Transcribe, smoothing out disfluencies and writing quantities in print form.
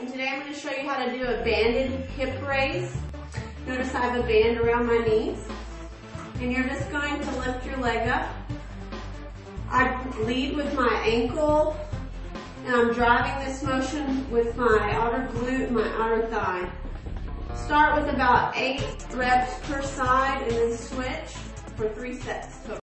And today I'm going to show you how to do a banded hip raise. Notice I have a band around my knees. And you're just going to lift your leg up. I lead with my ankle, and I'm driving this motion with my outer glute and my outer thigh. Start with about 8 reps per side and then switch for 3 sets total.